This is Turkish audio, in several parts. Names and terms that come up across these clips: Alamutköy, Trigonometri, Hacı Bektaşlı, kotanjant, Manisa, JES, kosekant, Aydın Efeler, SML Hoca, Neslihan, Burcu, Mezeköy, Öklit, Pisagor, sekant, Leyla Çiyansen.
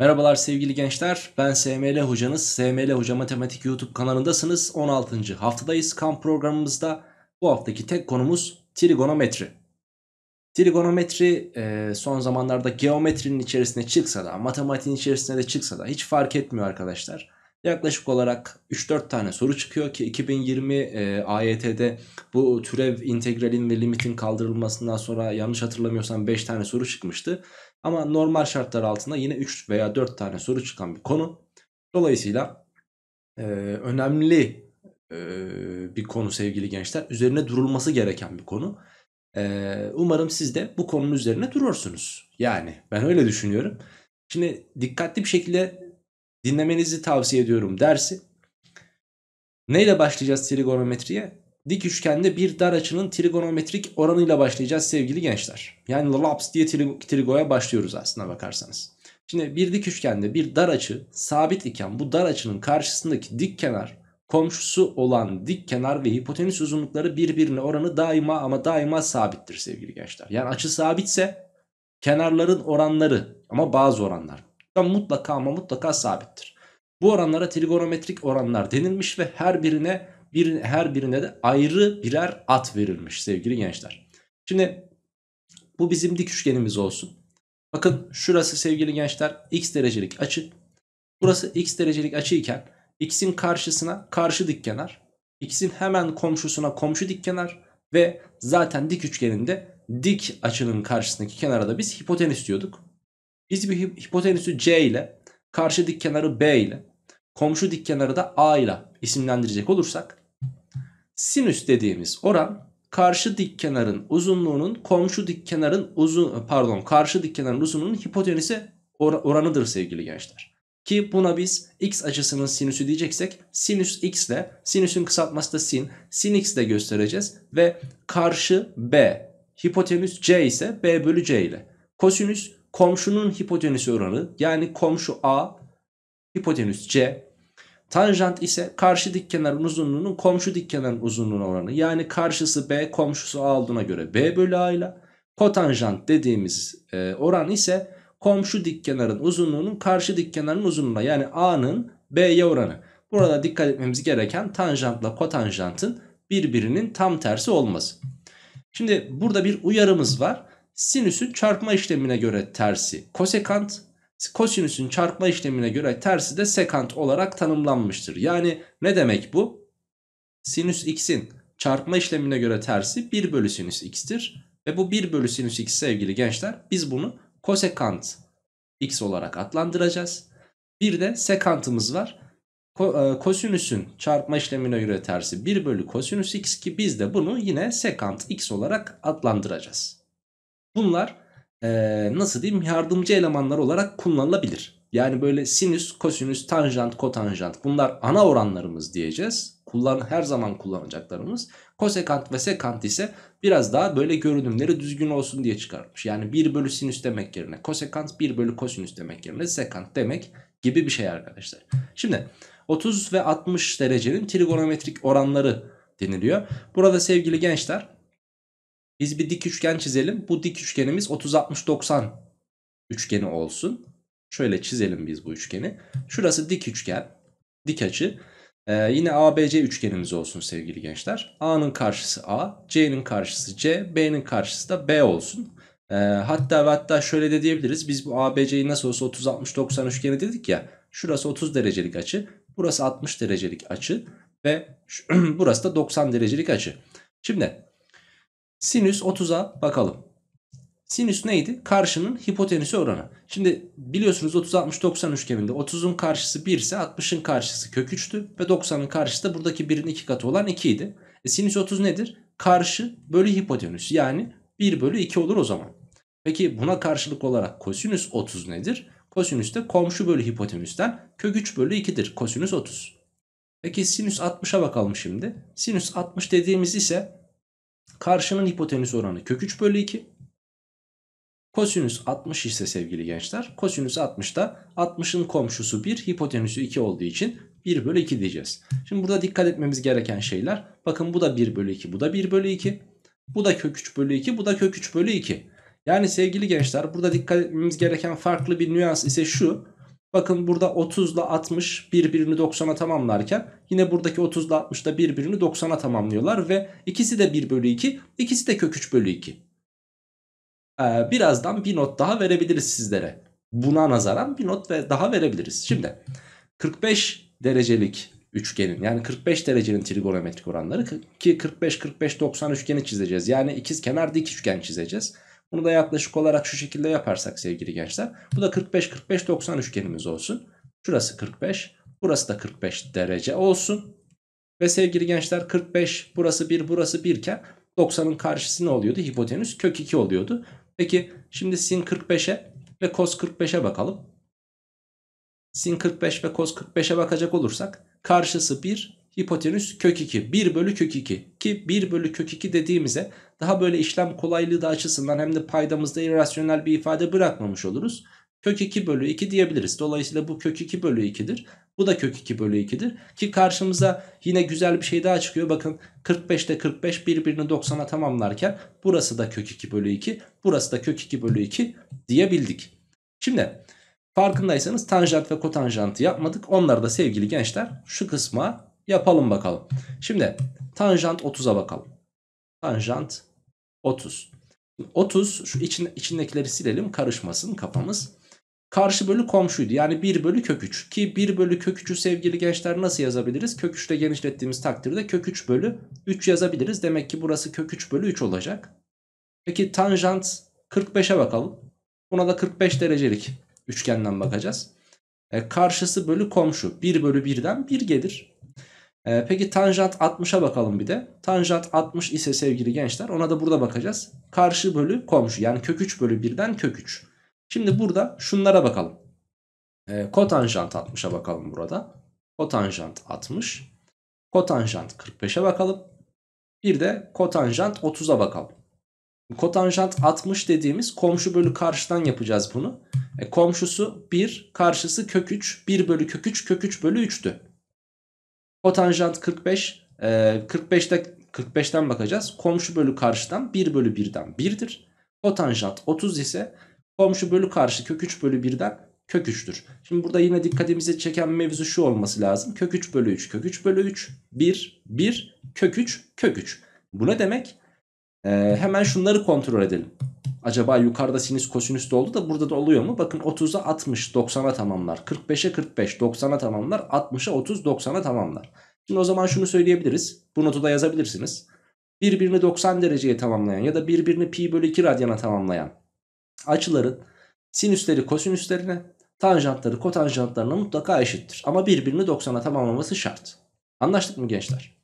Merhabalar sevgili gençler, ben SML hocanız. SML Hoca Matematik YouTube kanalındasınız. 16. haftadayız. Kamp programımızda bu haftaki tek konumuz trigonometri. Trigonometri son zamanlarda geometrinin içerisine çıksa da, matematiğin içerisine de çıksa da hiç fark etmiyor arkadaşlar. Yaklaşık olarak 3-4 tane soru çıkıyor ki 2020 AYT'de bu türev, integralin ve limitin kaldırılmasından sonra yanlış hatırlamıyorsam 5 tane soru çıkmıştı. Ama normal şartlar altında yine 3 veya 4 tane soru çıkan bir konu. Dolayısıyla önemli bir konu sevgili gençler. Üzerine durulması gereken bir konu. Umarım siz de bu konunun üzerine durursunuz. Yani ben öyle düşünüyorum. Şimdi dikkatli bir şekilde dinlemenizi tavsiye ediyorum dersi. Neyle başlayacağız trigonometriye? Dik üçgende bir dar açının trigonometrik oranıyla başlayacağız sevgili gençler. Yani laps diye trigoya başlıyoruz aslına bakarsanız. Şimdi bir dik üçgende bir dar açı sabit iken bu dar açının karşısındaki dik kenar, komşusu olan dik kenar ve hipotenüs uzunlukları birbirine oranı daima ama daima sabittir sevgili gençler. Yani açı sabitse kenarların oranları ama bazı oranlar mutlaka ama mutlaka sabittir. Bu oranlara trigonometrik oranlar denilmiş ve her birine de ayrı birer at verilmiş sevgili gençler. Şimdi bu bizim dik üçgenimiz olsun. Bakın şurası sevgili gençler x derecelik açı. Burası x derecelik açı iken x'in karşısına karşı dikkenar, x'in hemen komşusuna komşu dikkenar ve zaten dik üçgeninde dik açının karşısındaki kenara da biz hipotenüs diyorduk. Biz bir hipotenüsü c ile, karşı dik kenarı b ile, komşu dik kenarı da a ile isimlendirecek olursak, sinüs dediğimiz oran karşı dik kenarın uzunluğunun karşı dik kenarın uzunluğunun hipotenüse oranıdır sevgili gençler. Ki buna biz x açısının sinüsü diyeceksek sinüs x ile, sinüsün kısaltması da sin, sin x ile göstereceğiz ve karşı b, hipotenüs c ise b bölü c ile. Kosinüs komşunun hipotenüsü oranı yani komşu a hipotenüs c. Tanjant ise karşı dik kenarın uzunluğunun komşu dik kenarın uzunluğuna oranı yani karşısı b komşusu a olduğuna göre b bölü a ile. Kotanjant dediğimiz oran ise komşu dik kenarın uzunluğunun karşı dik kenarın uzunluğuna yani a'nın b'ye oranı. Burada dikkat etmemiz gereken tanjantla kotanjantın birbirinin tam tersi olması. Şimdi burada bir uyarımız var. Sinüsün çarpma işlemine göre tersi kosekant, kosinüsün çarpma işlemine göre tersi de sekant olarak tanımlanmıştır. Yani ne demek bu? Sinüs x'in çarpma işlemine göre tersi 1 bölü sinüs x'tir. Ve bu 1 bölü sinüs x sevgili gençler biz bunu kosekant x olarak adlandıracağız. Bir de sekantımız var. Kosinüsün çarpma işlemine göre tersi 1 bölü kosinüs x ki biz de bunu yine sekant x olarak adlandıracağız. Bunlar nasıl diyeyim yardımcı elemanlar olarak kullanılabilir. Yani böyle sinüs, kosinüs, tanjant, kotanjant bunlar ana oranlarımız diyeceğiz. Her zaman kullanacaklarımız. Kosekant ve sekant ise biraz daha böyle görünümleri düzgün olsun diye çıkartmış. Yani 1 bölü sinüs demek yerine kosekant, 1 bölü kosinüs demek yerine sekant demek gibi bir şey arkadaşlar. Şimdi 30 ve 60 derecenin trigonometrik oranları deniliyor. Burada sevgili gençler biz bir dik üçgen çizelim. Bu dik üçgenimiz 30-60-90 üçgeni olsun. Şöyle çizelim biz bu üçgeni. Şurası dik üçgen, dik açı. Yine ABC üçgenimiz olsun sevgili gençler. A'nın karşısı A, C'nin karşısı C, B'nin karşısı da B olsun. Hatta şöyle de diyebiliriz. Biz bu ABC'yi nasıl olsa 30-60-90 üçgeni dedik ya. Şurası 30 derecelik açı, burası 60 derecelik açı ve burası da 90 derecelik açı. Şimdi... Sinüs 30'a bakalım. Sinüs neydi? Karşının hipotenüsü oranı. Şimdi biliyorsunuz 30-60-90 üçgeninde 30'un karşısı 1 ise 60'ın karşısı kök 3'tü. Ve 90'ın karşısı da buradaki 1'in 2 katı olan 2 idi. Sinüs 30 nedir? Karşı bölü hipotenüs. Yani 1 bölü 2 olur o zaman. Peki buna karşılık olarak kosinüs 30 nedir? Kosinüs de komşu bölü hipotenüsten kök 3 bölü 2'dir. Kosinüs 30. Peki sinüs 60'a bakalım şimdi. Sinüs 60 dediğimiz ise... Karşının hipotenüs oranı kök 3 bölü 2. Kosinüs 60 ise sevgili gençler. Kosinüs 60'da 60'ın komşusu 1, hipotenüsü 2 olduğu için 1 bölü 2 diyeceğiz. Şimdi burada dikkat etmemiz gereken şeyler. Bakın bu da 1 bölü 2, bu da 1 bölü 2. Bu da kök 3 bölü 2, bu da kök 3 bölü 2. Yani sevgili gençler burada dikkat etmemiz gereken farklı bir nüans ise şu. Bakın burada 30 ile 60 birbirini 90'a tamamlarken yine buradaki 30 ile 60 da birbirini 90'a tamamlıyorlar ve ikisi de 1 bölü 2, ikisi de kök 3 bölü 2. Birazdan bir not daha verebiliriz sizlere. Buna nazaran bir not daha verebiliriz. Şimdi 45 derecelik üçgenin, yani 45 derecenin trigonometrik oranları ki 45-45-90 üçgeni çizeceğiz. Yani ikizkenar dik üçgen çizeceğiz. Bunu da yaklaşık olarak şu şekilde yaparsak sevgili gençler. Bu da 45-45-90 üçgenimiz olsun. Şurası 45. Burası da 45 derece olsun. Ve sevgili gençler 45 burası 1 burası 1 iken 90'ın karşısı ne oluyordu? Hipotenüs kök 2 oluyordu. Peki şimdi sin 45'e ve cos 45'e bakalım. Sin 45 ve cos 45'e bakacak olursak karşısı 1, hipotenüs kök 2, 1 bölü kök 2 ki 1 bölü kök 2 dediğimize daha böyle işlem kolaylığı da açısından hem de paydamızda irrasyonel bir ifade bırakmamış oluruz. Kök 2 bölü 2 diyebiliriz. Dolayısıyla bu kök 2 bölü 2'dir. Bu da kök 2 bölü 2'dir. Ki karşımıza yine güzel bir şey daha çıkıyor. Bakın 45'te 45 birbirini 90'a tamamlarken burası da kök 2 bölü 2. Burası da kök 2 bölü 2 diyebildik. Şimdi farkındaysanız tanjant ve kotanjantı yapmadık. Onları da sevgili gençler şu kısma yapalım bakalım. Şimdi tanjant 30'a bakalım. Tanjant 30. 30 şu içindekileri silelim karışmasın kafamız. Karşı bölü komşuydu. Yani 1 bölü kök 3 ki 1 bölü kök 3'ü sevgili gençler nasıl yazabiliriz? Kök 3'te genişlettiğimiz takdirde kök 3 bölü 3 yazabiliriz. Demek ki burası kök 3 bölü 3 olacak. Peki tanjant 45'e bakalım. Buna da 45 derecelik üçgenden bakacağız. Karşısı bölü komşu 1 bölü 1'den 1 gelir. Peki tanjant 60'a bakalım bir de. Tanjant 60 ise sevgili gençler ona da burada bakacağız. Karşı bölü komşu yani kök 3 bölü 1'den kök 3. Şimdi burada şunlara bakalım. Kotanjant 60'a bakalım burada. Kotanjant 60. Kotanjant 45'e bakalım. Bir de kotanjant 30'a bakalım. Kotanjant 60 dediğimiz komşu bölü karşıdan yapacağız bunu. Komşusu 1, karşısı kök 3. 1 bölü kök 3, kök 3 bölü 3'tü. Kotanjant 45, 45'ten bakacağız. Komşu bölü karşıdan 1 bölü 1'den 1'dir. Kotanjant 30 ise komşu bölü karşı kök 3 bölü 1'den kök 3'tür. Şimdi burada yine dikkatimizi çeken mevzu şu olması lazım. Kök 3 bölü 3, kök 3 bölü 3, 1, 1, kök 3, kök 3. Bu ne demek? Hemen şunları kontrol edelim. Acaba yukarıda sinüs kosinüs de oldu da burada da oluyor mu? Bakın 30'a 60 90'a tamamlar. 45'e 45 90'a tamamlar. 60'a 30 90'a tamamlar. Şimdi o zaman şunu söyleyebiliriz. Bu notu da yazabilirsiniz. Birbirini 90 dereceye tamamlayan ya da birbirini pi bölü 2 radyana tamamlayan açıların sinüsleri kosinüslerine, tanjantları kotanjantlarına mutlaka eşittir. Ama birbirini 90'a tamamlaması şart. Anlaştık mı gençler?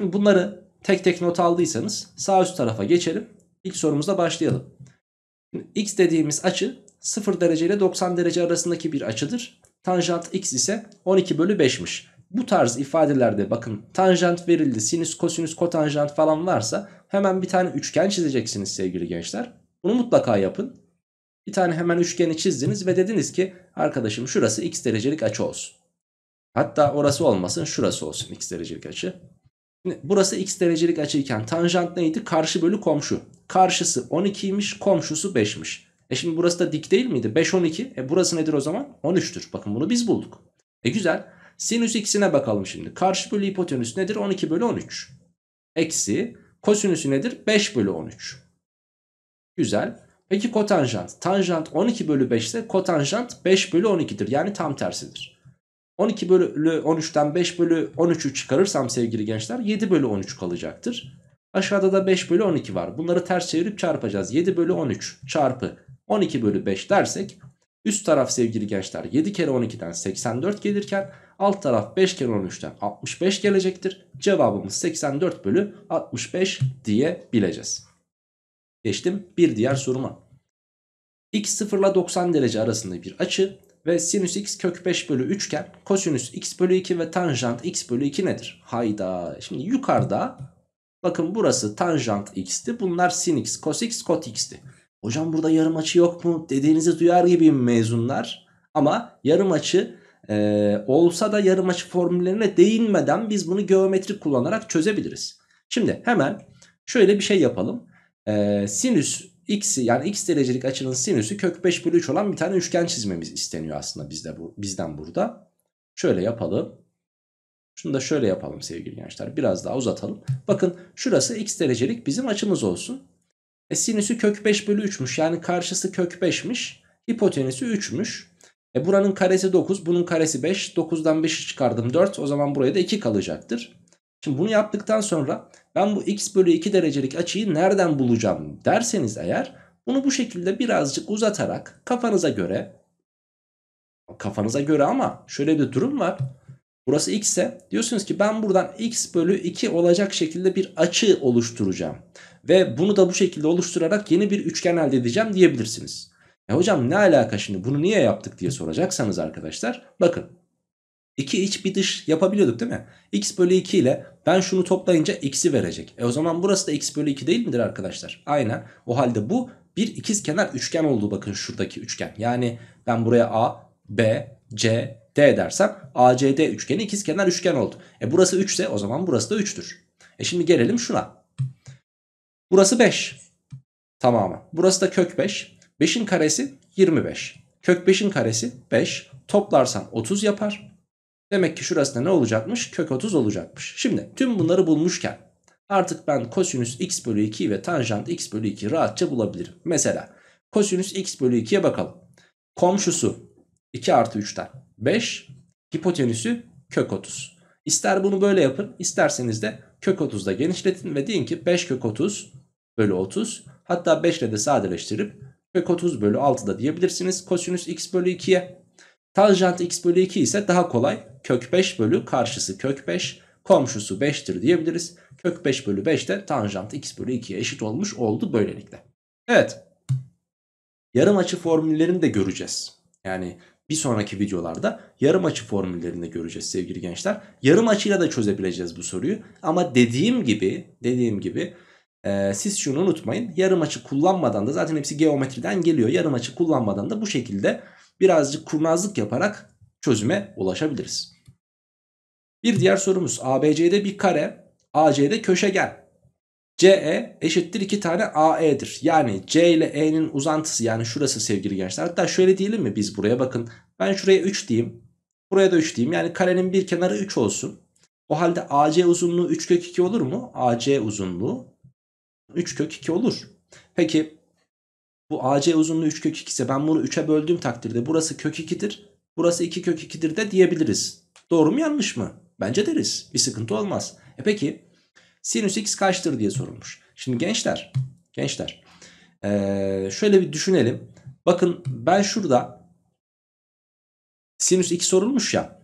Şimdi bunları tek tek not aldıysanız sağ üst tarafa geçelim. İlk sorumuzla başlayalım. Şimdi x dediğimiz açı 0 derece ile 90 derece arasındaki bir açıdır. Tanjant x ise 12 bölü 5'miş. Bu tarz ifadelerde bakın tanjant verildi, sinüs, kosinüs, kotanjant falan varsa hemen bir tane üçgen çizeceksiniz sevgili gençler. Bunu mutlaka yapın. Bir tane hemen üçgeni çizdiniz ve dediniz ki arkadaşım şurası x derecelik açı olsun. Hatta orası olmasın şurası olsun x derecelik açı. Şimdi burası x derecelik açıyken tanjant neydi? Karşı bölü komşu. Karşısı 12'ymiş, komşusu 5'miş. Şimdi burası da dik değil miydi? 5, 12. Burası nedir o zaman? 13'tür. Bakın bunu biz bulduk. Güzel. Sinüs x'ine bakalım şimdi. Karşı bölü hipotenüs nedir? 12 bölü 13. Eksi. Kosinüsü nedir? 5 bölü 13. Güzel. Peki kotanjant. Tanjant 12 bölü 5 ise kotanjant 5 bölü 12'dir. Yani tam tersidir. 12 bölü 13'ten 5 bölü 13'ü çıkarırsam sevgili gençler 7 bölü 13 kalacaktır. Aşağıda da 5 bölü 12 var. Bunları ters çevirip çarpacağız. 7 bölü 13 çarpı 12 bölü 5 dersek üst taraf sevgili gençler 7 kere 12'den 84 gelirken alt taraf 5 kere 13'ten 65 gelecektir. Cevabımız 84 bölü 65 diyebileceğiz. Geçtim bir diğer soruma. X 0 ile 90 derece arasında bir açı ve sinüs x kök 5 bölü 3 iken kosinüs x bölü 2 ve tanjant x bölü 2 nedir? Hayda. Şimdi yukarıda bakın burası tanjant x'ti. Bunlar sin x, cos x, kot x'ti. Hocam burada yarım açı yok mu dediğinizi duyar gibiyim mezunlar. Ama yarım açı olsa da yarım açı formüllerine değinmeden biz bunu geometri kullanarak çözebiliriz. Şimdi hemen şöyle bir şey yapalım. Sinüs x'i yani x derecelik açının sinüsü kök 5 bölü 3 olan bir tane üçgen çizmemiz isteniyor aslında bizden burada. Şöyle yapalım. Şunu da şöyle yapalım sevgili gençler. Biraz daha uzatalım. Bakın şurası x derecelik bizim açımız olsun. Sinüsü kök 5 bölü 3'müş. Yani karşısı kök 5'miş. Hipotenüsü 3'müş. Buranın karesi 9. Bunun karesi 5. 9'dan 5'i çıkardım 4. O zaman buraya da 2 kalacaktır. Şimdi bunu yaptıktan sonra ben bu x bölü 2 derecelik açıyı nereden bulacağım derseniz eğer, bunu bu şekilde birazcık uzatarak kafanıza göre ama şöyle bir durum var. Burası x ise diyorsunuz ki ben buradan x bölü 2 olacak şekilde bir açı oluşturacağım. Ve bunu da bu şekilde oluşturarak yeni bir üçgen elde edeceğim diyebilirsiniz. Hocam ne alaka şimdi, bunu niye yaptık diye soracaksanız arkadaşlar. Bakın 2 iç bir dış yapabiliyorduk değil mi? X bölü 2 ile ben şunu toplayınca x'i verecek. O zaman burası da x bölü 2 değil midir arkadaşlar? Aynen. O halde bu bir ikizkenar üçgen oldu, bakın şuradaki üçgen. Yani ben buraya A, B, C, D dersem ACD üçgeni ikizkenar üçgen oldu. Burası 3 ise o zaman burası da 3'tür. Şimdi gelelim şuna. Burası 5. Tamam. Burası da kök 5. 5'in karesi 25. Kök 5'in karesi 5. Toplarsam 30 yapar. Demek ki şurası da ne olacakmış? Kök 30 olacakmış. Şimdi tüm bunları bulmuşken artık ben kosinüs x bölü 2 ve tanjant x bölü 2 rahatça bulabilirim. Mesela kosinüs x bölü 2'ye bakalım. Komşusu 2 artı 3'ten 5. Hipotenüsü kök 30. İster bunu böyle yapın, isterseniz de kök 30'da genişletin ve deyin ki 5 kök 30 bölü 30. Hatta 5 ile de sadeleştirip kök 30 bölü 6 da diyebilirsiniz kosinüs x bölü 2'ye. Tanjant x bölü 2 ise daha kolay. Kök 5 bölü karşısı kök 5. Komşusu 5'tir diyebiliriz. Kök 5 bölü 5 de tanjant x bölü 2'ye eşit olmuş oldu böylelikle. Evet. Yarım açı formüllerini de göreceğiz. Yani bir sonraki videolarda yarım açı formüllerini de göreceğiz sevgili gençler. Yarım açıyla da çözebileceğiz bu soruyu. Ama dediğim gibi siz şunu unutmayın. Yarım açı kullanmadan da zaten hepsi geometriden geliyor. Yarım açı kullanmadan da bu şekilde birazcık kurnazlık yaparak çözüme ulaşabiliriz. Bir diğer sorumuz ABC'de bir kare, AC'de köşegen. CE eşittir 2 tane AE'dir. Yani C ile E'nin uzantısı, yani şurası sevgili gençler. Hatta şöyle diyelim mi biz buraya, bakın. Ben şuraya 3 diyeyim. Buraya da 3 diyeyim. Yani karenin bir kenarı 3 olsun. O halde AC uzunluğu 3 kök 2 olur mu? AC uzunluğu 3 kök 2 olur. Peki bu AC uzunluğu 3 kök 2 ise ben bunu 3'e böldüğüm takdirde burası kök 2'dir. Burası 2 kök 2'dir de diyebiliriz. Doğru mu yanlış mı? Bence deriz. Bir sıkıntı olmaz. Peki sinüs x kaçtır diye sorulmuş. Şimdi gençler şöyle bir düşünelim. Bakın ben şurada sinüs x sorulmuş ya.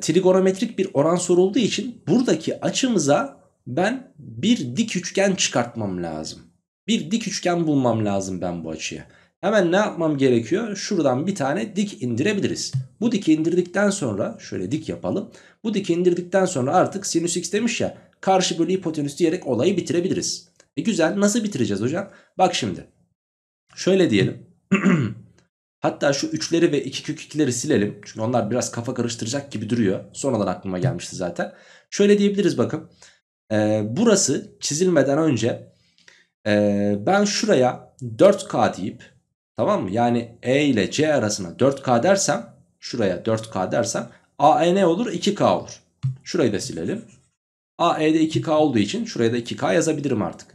Trigonometrik bir oran sorulduğu için buradaki açımıza ben bir dik üçgen çıkartmam lazım. Bir dik üçgen bulmam lazım ben bu açıya. Hemen ne yapmam gerekiyor? Şuradan bir tane dik indirebiliriz. Bu diki indirdikten sonra şöyle dik yapalım. Bu diki indirdikten sonra artık sinüs x demiş ya, karşı bölü hipotenüs diyerek olayı bitirebiliriz. Güzel, nasıl bitireceğiz hocam? Bak şimdi şöyle diyelim. Hatta şu 3'leri ve 2 kök 2'leri silelim. Çünkü onlar biraz kafa karıştıracak gibi duruyor. Sonradan aklıma gelmişti zaten. Şöyle diyebiliriz bakın. Burası çizilmeden önce ben şuraya 4K deyip, tamam mı? Yani E ile C arasına 4K dersem, şuraya 4K dersem AE ne olur? 2K olur. Şurayı da silelim. AE'de 2K olduğu için şuraya da 2K yazabilirim artık.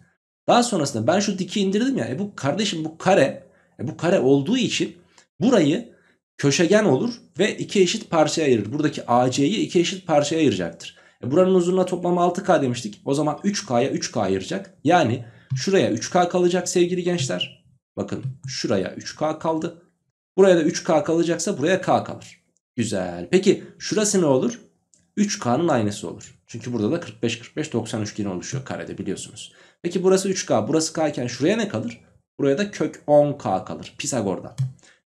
Daha sonrasında ben şu diki indirdim ya. Bu kardeşim bu kare. Bu kare olduğu için burayı köşegen olur ve iki eşit parçaya ayırır. Buradaki AC'yi iki eşit parçaya ayıracaktır. Buranın uzunluğuna toplam 6K demiştik. O zaman 3K'ya 3K ayıracak. Yani şuraya 3K kalacak sevgili gençler. Bakın şuraya 3K kaldı. Buraya da 3K kalacaksa buraya K kalır. Güzel. Peki şurası ne olur? 3K'nın aynısı olur. Çünkü burada da 45-45-90 üçgeni oluşuyor karede biliyorsunuz. Peki burası 3K, burası K iken şuraya ne kalır? Buraya da kök 10K kalır Pisagor'dan.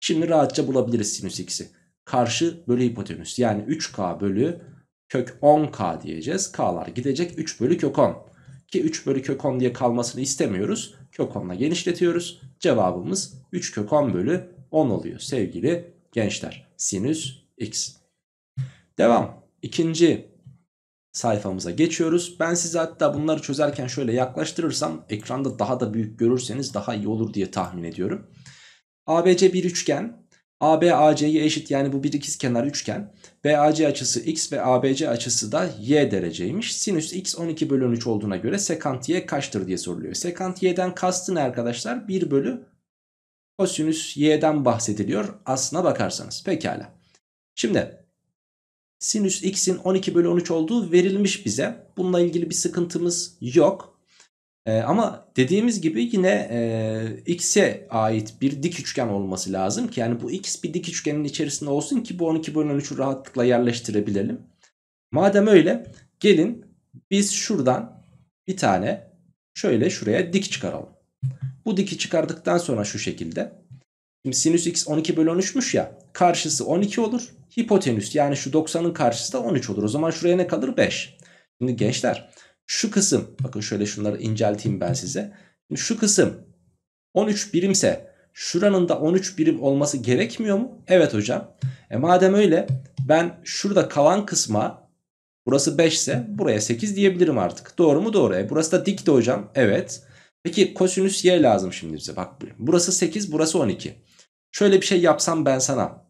Şimdi rahatça bulabiliriz sinüs x'i. Karşı bölü hipotenüs, yani 3K bölü kök 10K diyeceğiz. K'lar gidecek, 3 bölü kök 10. Ki 3 bölü kök 10 diye kalmasını istemiyoruz. Kök 10'la genişletiyoruz. Cevabımız 3 kök 10 bölü 10 oluyor sevgili gençler. Sinüs x. Devam. İkinci sayfamıza geçiyoruz. Ben size hatta bunları çözerken şöyle yaklaştırırsam ekranda daha da büyük görürseniz daha iyi olur diye tahmin ediyorum. ABC bir üçgen. AB AC'ye eşit, yani bu bir ikizkenar üçgen. BAC açısı x ve ABC açısı da y dereceymiş. Sinüs x 12 bölü 13 olduğuna göre sekant y kaçtır diye soruluyor. Sekant y'den kastı ne arkadaşlar? 1 bölü kosinüs y'den bahsediliyor aslına bakarsanız. Pekala. Şimdi sinüs x'in 12 bölü 13 olduğu verilmiş bize. Bununla ilgili bir sıkıntımız yok. Ama dediğimiz gibi yine x'e ait bir dik üçgen olması lazım ki, yani bu x bir dik üçgenin içerisinde olsun ki bu 12 bölü 13'ü rahatlıkla yerleştirebilelim. Madem öyle, gelin biz şuradan bir tane şöyle şuraya dik çıkaralım. Bu diki çıkardıktan sonra şu şekilde. Şimdi sinüs x 12 bölü 13'müş ya, karşısı 12 olur. Hipotenüs, yani şu 90'ın karşısı da 13 olur. O zaman şuraya ne kalır? 5. Şimdi gençler, şu kısım, bakın şöyle şunları incelteyim ben size. Şimdi şu kısım 13 birimse şuranın da 13 birim olması gerekmiyor mu? Evet hocam. Madem öyle, ben şurada kalan kısma, burası 5 ise buraya 8 diyebilirim artık. Doğru mu? Doğru. Burası da dikti hocam. Evet. Peki kosinüs y lazım şimdi bize. Bak, burası 8, burası 12. Şöyle bir şey yapsam ben sana.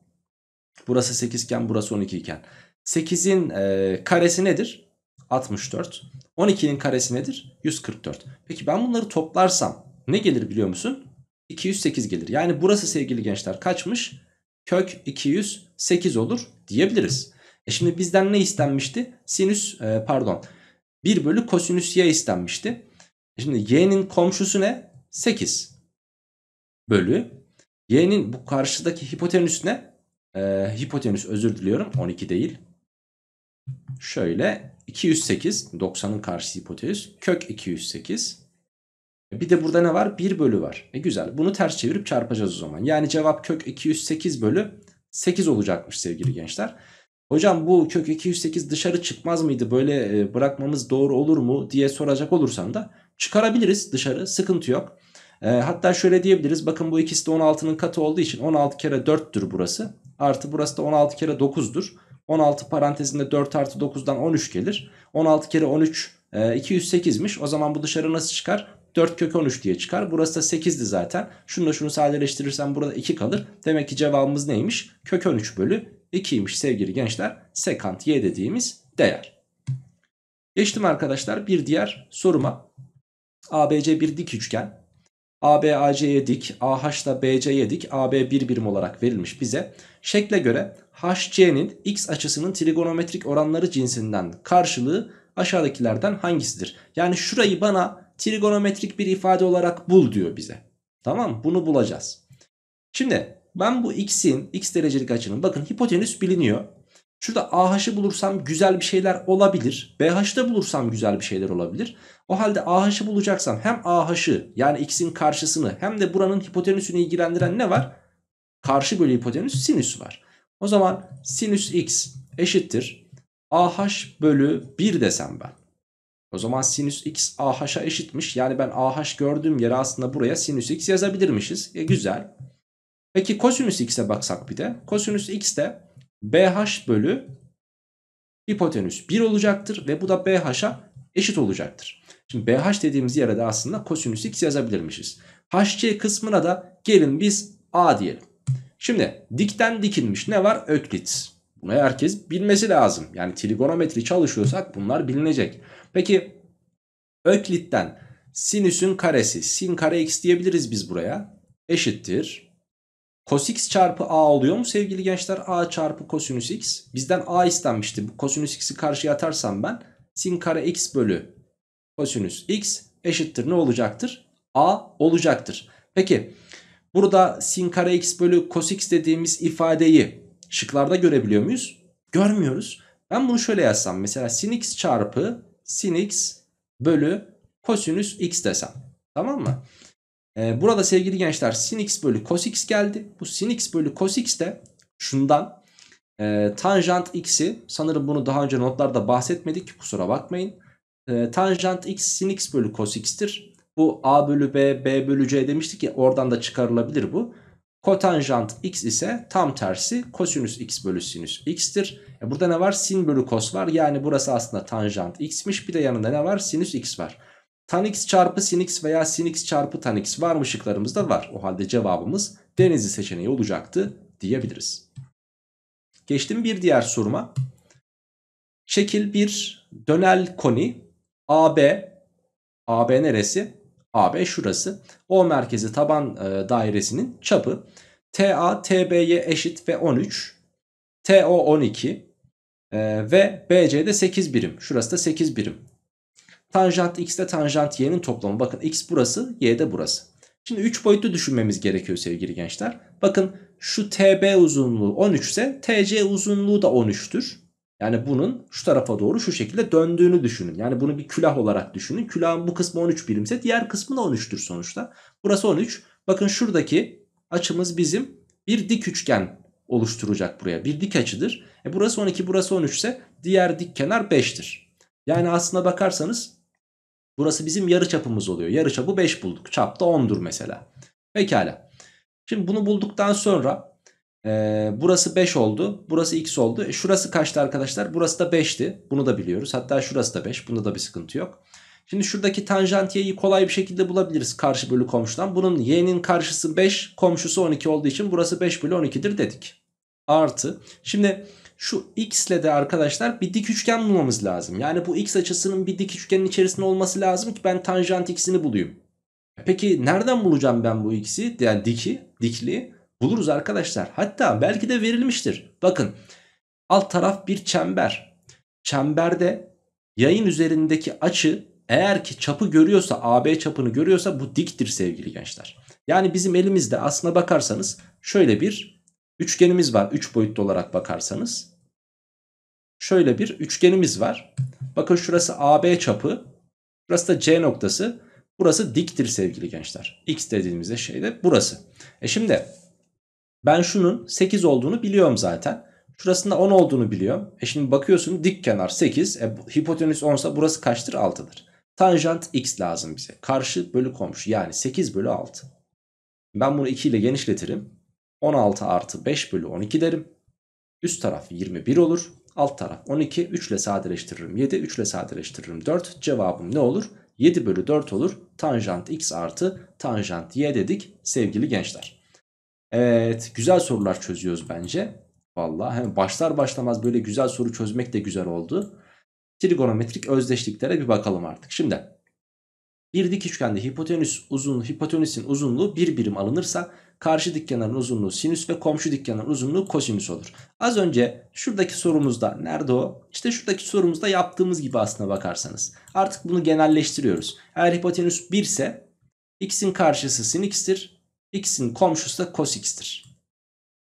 Burası 8 iken burası 12 iken. 8'in karesi nedir? 64. 12'nin karesi nedir? 144. Peki ben bunları toplarsam ne gelir biliyor musun? 208 gelir. Yani burası sevgili gençler kaçmış? Kök 208 olur diyebiliriz. Şimdi bizden ne istenmişti? Sinüs 1 bölü kosinüs y istenmişti. Şimdi y'nin komşusu ne? 8 bölü. Y'nin bu karşıdaki hipotenüs ne? Hipotenüs, özür diliyorum, 12 değil. Şöyle 208, 90'ın karşısı hipotenüs, kök 208. Bir de burada ne var? 1 bölü var. Güzel, bunu ters çevirip çarpacağız o zaman. Yani cevap kök 208 bölü 8 olacakmış sevgili gençler. Hocam bu kök 208 dışarı çıkmaz mıydı, böyle bırakmamız doğru olur mu diye soracak olursan da çıkarabiliriz dışarı, sıkıntı yok. Hatta şöyle diyebiliriz, bakın bu ikisi de 16'nın katı olduğu için 16 kere 4'tür burası. Artı burası da 16 kere 9'dur. 16 parantezinde 4 artı 9'dan 13 gelir. 16 kere 13 208'miş. O zaman bu dışarı nasıl çıkar? 4 kök 13 diye çıkar. Burası da 8'di zaten. Şunu da şunu sadeleştirirsem burada 2 kalır. Demek ki cevabımız neymiş? Kök 13 bölü 2'ymiş sevgili gençler. Sekant y dediğimiz değer. Geçtim arkadaşlar bir diğer soruma. ABC bir dik üçgen. AB AC'ye dik, AH da BC'ye dik, AB bir birim olarak verilmiş bize. Şekle göre HC'nin x açısının trigonometrik oranları cinsinden karşılığı aşağıdakilerden hangisidir? Yani şurayı bana trigonometrik bir ifade olarak bul diyor bize. Tamam, bunu bulacağız. Şimdi ben bu x'in, x derecelik açının, bakın hipotenüs biliniyor. Şurada AH'ı bulursam güzel bir şeyler olabilir. BH'ı da bulursam güzel bir şeyler olabilir. O halde AH'ı bulacaksam hem AH'ı, yani x'in karşısını, hem de buranın hipotenüsünü ilgilendiren ne var? Karşı bölü hipotenüs sinüs var. O zaman sinüs x eşittir AH bölü 1 desem ben. O zaman sinüs x AH'a eşitmiş. Yani ben AH gördüğüm yere aslında buraya sinüs x yazabilirmişiz. Güzel. Peki kosinüs x'e baksak bir de. Kosinüs x de BH bölü hipotenüs 1 olacaktır ve bu da BH'a eşit olacaktır. Şimdi BH dediğimiz yere de aslında kosinüs x yazabilirmişiz. HC kısmına da gelin biz A diyelim. Şimdi dikten dikilmiş ne var? Öklit. Bunu herkes bilmesi lazım. Yani trigonometri çalışıyorsak bunlar bilinecek. Peki Öklit'ten sinüsün karesi, sin kare x diyebiliriz biz buraya, eşittir cos x çarpı a oluyor mu sevgili gençler? A çarpı kosinüs x. Bizden a istenmişti. Bu kosinüs x'i karşıya atarsam ben sin kare x bölü kosinüs x eşittir ne olacaktır? A olacaktır. Peki burada sin kare x bölü cos x dediğimiz ifadeyi şıklarda görebiliyor muyuz? Görmüyoruz. Ben bunu şöyle yazsam mesela sin x çarpı sin x bölü kosinüs x desem. Tamam mı? Burada sevgili gençler sin x bölü cos x geldi. Bu sin x bölü cos x de şundan tanjant x'i, sanırım bunu daha önce notlarda bahsetmedik, kusura bakmayın. Tanjant x sin x bölü cos x'tir. Bu a bölü b, b bölü c demiştik ya, oradan da çıkarılabilir bu. Kotanjant x ise tam tersi kosinüs x bölü sinüs x'tir. Burada ne var? Sin bölü kos var. Yani burası aslında tanjant x'miş. Bir de yanında ne var? Sinüs x var. Tan x çarpı sin x veya sin x çarpı tan x var mı şıklarımızda? Var. O halde cevabımız Denizli seçeneği olacaktı diyebiliriz. Geçtim bir diğer soruma. Şekil 1 dönel koni AB. AB neresi? AB şurası. O merkezi taban dairesinin çapı. TA TB'ye eşit ve 13. TO 12. Ve BC'de 8 birim. Şurası da 8 birim. Tanjant x ile tanjant y'nin toplamı. Bakın x burası, y de burası. Şimdi 3 boyutlu düşünmemiz gerekiyor sevgili gençler. Bakın şu TB uzunluğu 13 ise TC uzunluğu da 13'tür. Yani bunun şu tarafa doğru şu şekilde döndüğünü düşünün. Yani bunu bir külah olarak düşünün. Külahın bu kısmı 13 birimse diğer kısmı da 13'tür sonuçta. Burası 13. Bakın şuradaki açımız bizim bir dik üçgen oluşturacak buraya. Bir dik açıdır. Burası 12, burası 13 ise diğer dik kenar 5'tir. Yani aslına bakarsanız burası bizim yarıçapımız oluyor. Yarıçapı 5 bulduk. Çap da 10'dur mesela. Pekala. Şimdi bunu bulduktan sonra burası 5 oldu. Burası x oldu. Şurası kaçtı arkadaşlar? Burası da 5'ti. Bunu da biliyoruz. Hatta şurası da 5. Bunda da bir sıkıntı yok. Şimdi şuradaki tanjant y'yi kolay bir şekilde bulabiliriz. Karşı bölü komşudan. Bunun y'nin karşısı 5, komşusu 12 olduğu için burası 5 bölü 12'dir dedik. Artı. Şimdi şu x ile de arkadaşlar bir dik üçgen bulmamız lazım. Yani bu x açısının bir dik üçgenin içerisinde olması lazım ki ben tanjant x'ini bulayım. Peki nereden bulacağım ben bu x'i? Yani dikliği buluruz arkadaşlar. Hatta belki de verilmiştir. Bakın alt taraf bir çember. Çemberde yayın üzerindeki açı eğer ki çapı görüyorsa, AB çapını görüyorsa bu diktir sevgili gençler. Yani bizim elimizde aslına bakarsanız şöyle bir üçgenimiz var. 3 boyutlu olarak bakarsanız. Şöyle bir üçgenimiz var. Bakın şurası AB çapı. Burası da C noktası. Burası diktir sevgili gençler. X dediğimizde şey de burası. Şimdi ben şunun 8 olduğunu biliyorum zaten. Şurasının da 10 olduğunu biliyorum. Şimdi bakıyorsun dik kenar 8. Hipotenüs 10 ise burası kaçtır? 6'dır. Tanjant X lazım bize. Karşı bölü komşu yani 8 bölü 6. Ben bunu 2 ile genişletirim. 16 artı 5 bölü 12 derim. Üst taraf 21 olur. Alt taraf 12. 3 ile sadeleştiririm 7. 3 ile sadeleştiririm 4. Cevabım ne olur? 7 bölü 4 olur. Tanjant x artı tanjant y dedik sevgili gençler. Evet, güzel sorular çözüyoruz bence. Vallahi hem başlar başlamaz böyle güzel soru çözmek de güzel oldu. Trigonometrik özdeşliklere bir bakalım artık. Şimdi bir dik üçgende hipotenüsün uzunluğu bir birim alınırsa karşı dik kenarın uzunluğu sinüs ve komşu dik kenarın uzunluğu kosinüs olur. Az önce şuradaki sorumuzda, nerede o? İşte şuradaki sorumuzda yaptığımız gibi aslına bakarsanız. Artık bunu genelleştiriyoruz. Eğer hipotenüs 1 ise x'in karşısı sin x'tir. X'in komşusu da cos x'tir.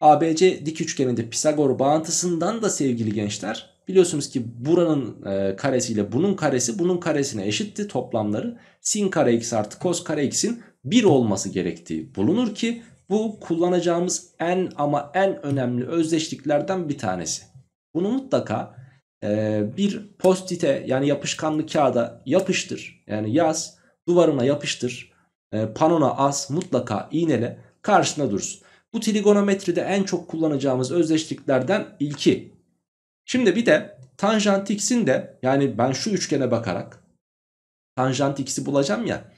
ABC dik üçgeninde Pisagor bağıntısından da sevgili gençler biliyorsunuz ki buranın karesiyle bunun karesi bunun karesine eşitti toplamları. Sin kare x artı cos kare x'in 1 olması gerektiği bulunur ki bu kullanacağımız en ama en önemli özdeşliklerden bir tanesi. Bunu mutlaka bir post-it'e yani yapışkanlı kağıda yapıştır. Yani yaz, duvarına yapıştır, panona as, mutlaka iğnele, karşına dursun. Bu trigonometride en çok kullanacağımız özdeşliklerden ilki. Şimdi bir de tanjant x'in de yani ben şu üçgene bakarak tanjant x'i bulacağım ya.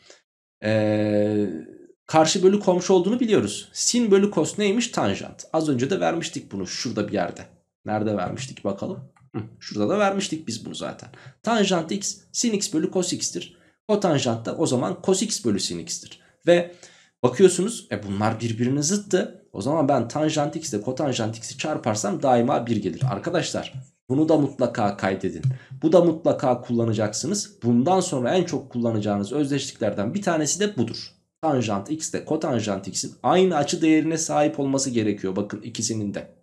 Karşı bölü komşu olduğunu biliyoruz. Sin bölü kos neymiş? Tanjant. Az önce de vermiştik bunu şurada bir yerde. Nerede vermiştik bakalım? Şurada da vermiştik biz bunu zaten. Tanjant x sin x bölü kos x'tir. Kotanjant da o zaman kos x bölü sin x'tir. Ve bakıyorsunuz bunlar birbirine zıttı. O zaman ben tanjant x ile kotanjant x'i çarparsam daima 1 gelir. Arkadaşlar bunu da mutlaka kaydedin. Bu da mutlaka kullanacaksınız. Bundan sonra en çok kullanacağınız özdeşliklerden bir tanesi de budur. Tanjant x ile kotanjant x'in aynı açı değerine sahip olması gerekiyor. Bakın ikisinin de.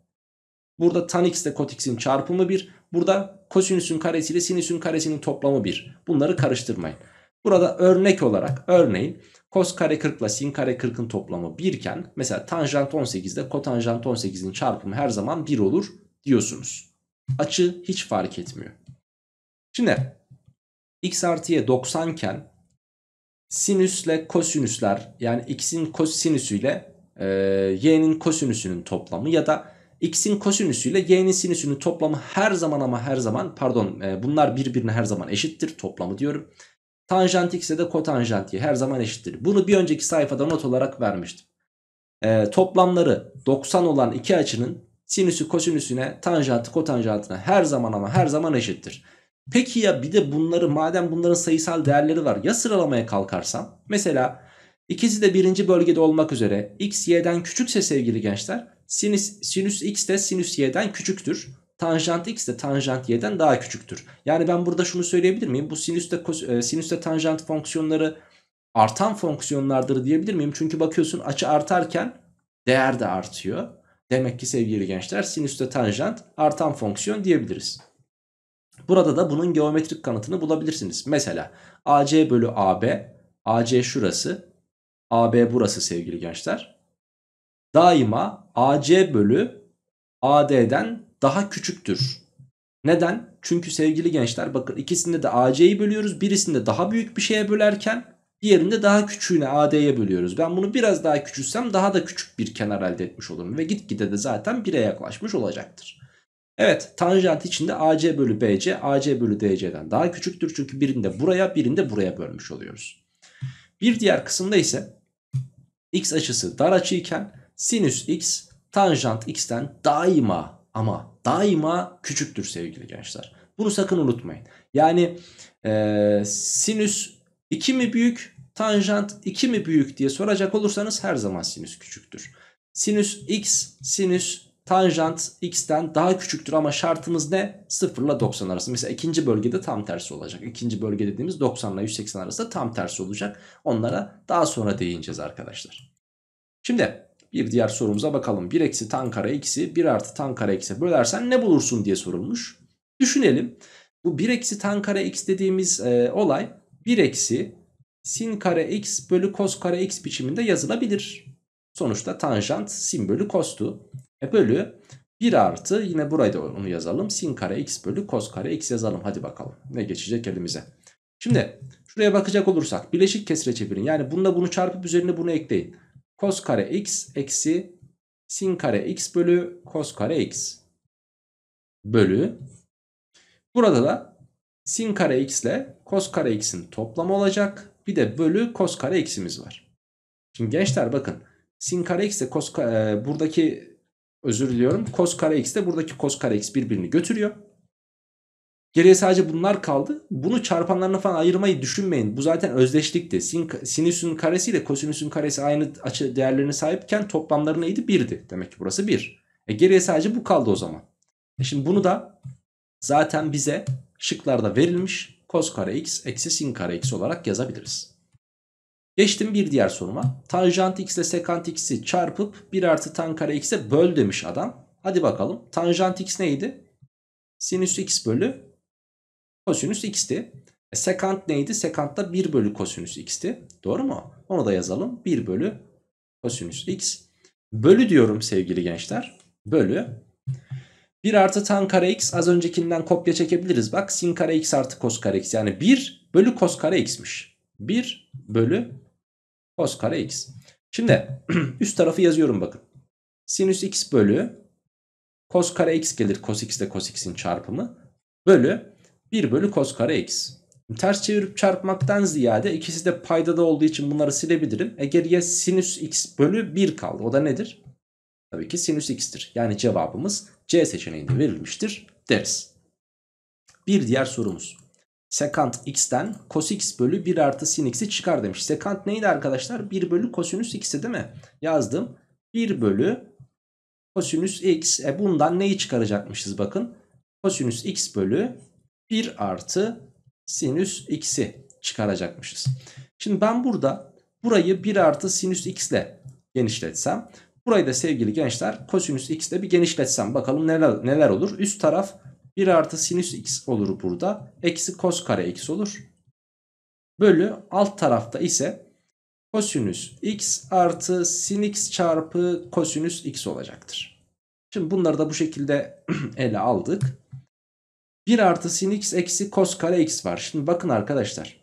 Burada tan x ile kot x'in çarpımı 1. Burada kosinüsün karesi ile sinüsün karesinin toplamı 1. Bunları karıştırmayın. Burada örnek olarak örneğin cos kare 40 ile sin kare 40'ın toplamı 1 iken mesela tanjant 18'de kotanjant 18'in çarpımı her zaman 1 olur diyorsunuz. Açı hiç fark etmiyor. Şimdi x artı y 90 iken sinüsle kosinüsler yani x'in kosinüsüyle y'nin kosinüsünün toplamı ya da x'in kosinüsüyle y'nin sinüsünün toplamı her zaman ama her zaman pardon bunlar birbirine her zaman eşittir, toplamı diyorum. Tanjant x'e de kotanjant y her zaman eşittir. Bunu bir önceki sayfada not olarak vermiştim. Toplamları 90 olan iki açının sinüsü kosinüsüne, tanjantı kotanjantına her zaman ama her zaman eşittir. Peki ya bir de bunları, madem bunların sayısal değerleri var, ya sıralamaya kalkarsam? Mesela ikisi de birinci bölgede olmak üzere x y'den küçükse sevgili gençler, sinüs x de sinüs y'den küçüktür. Tanjant x de tanjant y'den daha küçüktür. Yani ben burada şunu söyleyebilir miyim? Bu sinüste tanjant fonksiyonları artan fonksiyonlardır diyebilir miyim? Çünkü bakıyorsun açı artarken değer de artıyor. Demek ki sevgili gençler sinüste tanjant artan fonksiyon diyebiliriz. Burada da bunun geometrik kanıtını bulabilirsiniz. Mesela AC bölü AB, AC şurası, AB burası sevgili gençler. Daima AC bölü AD'den daha küçüktür. Neden? Çünkü sevgili gençler bakın ikisinde de AC'yi bölüyoruz. Birisinde daha büyük bir şeye bölerken diğerinde daha küçüğüne, AD'ye bölüyoruz. Ben bunu biraz daha küçülsem daha da küçük bir kenar elde etmiş olurum. Ve gitgide de zaten 1'e yaklaşmış olacaktır. Evet, tanjant içinde AC bölü BC, AC bölü DC'den daha küçüktür. Çünkü birinde buraya, birinde buraya bölmüş oluyoruz. Bir diğer kısımda ise x açısı dar açı iken sinüs x tanjant x'ten daima ama daima küçüktür sevgili gençler. Bunu sakın unutmayın. Yani sinüs 2 mi büyük, tanjant 2 mi büyük diye soracak olursanız her zaman sinüs küçüktür. Sinüs x, sinüs tanjant x'ten daha küçüktür ama şartımız ne? 0 ile 90 arası. Mesela ikinci bölgede tam tersi olacak. İkinci bölge dediğimiz 90 ile 180 arası tam tersi olacak. Onlara daha sonra değineceğiz arkadaşlar. Şimdi bir diğer sorumuza bakalım. 1 eksi tan kare x'i 1 artı tan kare x'e bölersen ne bulursun diye sorulmuş. Düşünelim. Bu 1 eksi tan kare x dediğimiz olay 1 eksi sin kare x bölü kos kare x biçiminde yazılabilir. Sonuçta tanjant sin bölü kostu. Bölü 1 artı yine burayı da onu yazalım. Sin kare x bölü kos kare x yazalım. Hadi bakalım ne geçecek elimize. Şimdi şuraya bakacak olursak bileşik kesire çevirin. Yani bununla bunu çarpıp üzerine bunu ekleyin. Kos kare x eksi sin kare x bölü kos kare x bölü. Burada da sin kare x ile kos kare x'in toplamı olacak. Bir de bölü kos kare x'imiz var. Şimdi gençler bakın sin kare x ile kos kare x de buradaki kos kare x birbirini götürüyor. Geriye sadece bunlar kaldı. Bunu çarpanlarına falan ayırmayı düşünmeyin. Bu zaten özdeşlikti. Sinüsün karesi ile kosinüsün karesi aynı açı değerlerine sahipken toplamları neydi? 1'di. Demek ki burası 1. Geriye sadece bu kaldı o zaman. Şimdi bunu da zaten bize şıklarda verilmiş kos kare x eksi sin kare x olarak yazabiliriz. Geçtim bir diğer soruma. Tanjant x ile sekant x'i çarpıp 1 artı tan kare x'e böl demiş adam. Hadi bakalım. Tanjant x neydi? Sinüs x bölü kosinüs x'ti. Sekant neydi? Sekant da 1 bölü kosinüs x'ti. Doğru mu? Onu da yazalım. 1 bölü kosinüs x. Bölü diyorum sevgili gençler. Bölü. 1 artı tan kare x, az öncekinden kopya çekebiliriz. Bak sin kare x artı kos kare x. Yani 1 bölü kos kare x'miş. 1 bölü kos kare x. Şimdi üst tarafı yazıyorum bakın. Sinüs x bölü kos kare x gelir. Kos x ile kos x'in çarpımı. Bölü 1 bölü kos kare x. Ters çevirip çarpmaktan ziyade ikisi de paydada olduğu için bunları silebilirim. Geriye sinüs x bölü 1 kaldı. O da nedir? Tabii ki sinüs x'tir. Yani cevabımız C seçeneğinde verilmiştir deriz. Bir diğer sorumuz. Sekant x'ten kos x bölü 1 artı sin x'i çıkar demiş. Sekant neydi arkadaşlar? 1 bölü kosinüs x'i değil mi? Yazdım. 1 bölü kosinüs x. Bundan neyi çıkaracakmışız bakın. Kosinüs x bölü 1 artı sinüs x'i çıkaracakmışız. Şimdi ben burada burayı 1 artı sinüs x ile genişletsem. Burayı da sevgili gençler kosinüs x ile bir genişletsem. Bakalım neler olur. Üst taraf 1 artı sinüs x olur burada. Eksi kos kare x olur. Bölü alt tarafta ise kosinüs x artı sin x çarpı kosinüs x olacaktır. Şimdi bunları da bu şekilde ele aldık. 1 artı sin x eksi kos kare x var. Şimdi bakın arkadaşlar.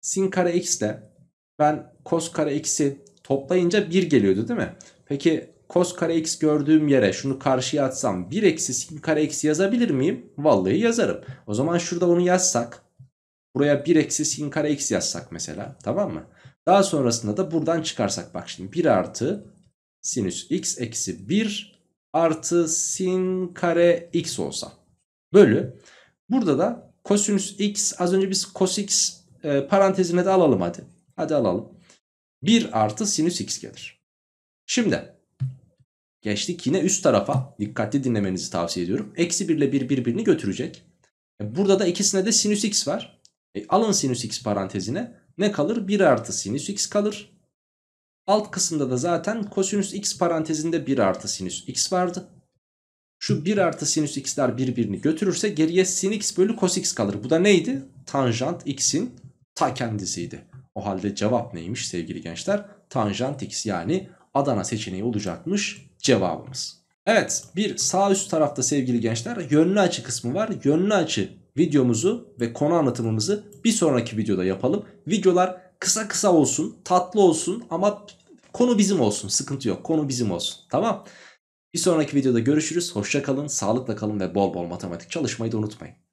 Sin kare x ile ben kos kare x'i Toplayınca 1 geliyordu değil mi? Peki cos kare x gördüğüm yere şunu karşıya atsam 1 eksi sin kare x yazabilir miyim? Vallahi yazarım. O zaman şurada onu yazsak. Buraya 1 eksi sin kare x yazsak mesela. Tamam mı? Daha sonrasında da buradan çıkarsak bak şimdi 1 artı sinüs x eksi 1 artı sin kare x olsa. Bölü. Burada da kosinüs x, az önce biz cos x parantezine de alalım hadi. Hadi alalım. 1 artı sinüs x gelir. Şimdi geçtik yine üst tarafa. Dikkatli dinlemenizi tavsiye ediyorum. Eksi 1 ile 1 birbirini götürecek. Burada da ikisine de sinüs x var. Alın sinüs x parantezine. Ne kalır? 1 artı sinüs x kalır. Alt kısımda da zaten kosinüs x parantezinde 1 artı sinüs x vardı. Şu 1 artı sinüs x'ler birbirini götürürse geriye sin x bölü cos x kalır. Bu da neydi? Tanjant x'in ta kendisiydi. O halde cevap neymiş sevgili gençler? Tanjant x, yani Adana seçeneği olacakmış cevabımız. Evet, bir sağ üst tarafta sevgili gençler yönlü açı kısmı var. Yönlü açı videomuzu ve konu anlatımımızı bir sonraki videoda yapalım. Videolar kısa kısa olsun, tatlı olsun ama konu bizim olsun. Sıkıntı yok, konu bizim olsun. Tamam. Bir sonraki videoda görüşürüz. Hoşça kalın, sağlıkla kalın ve bol bol matematik çalışmayı da unutmayın.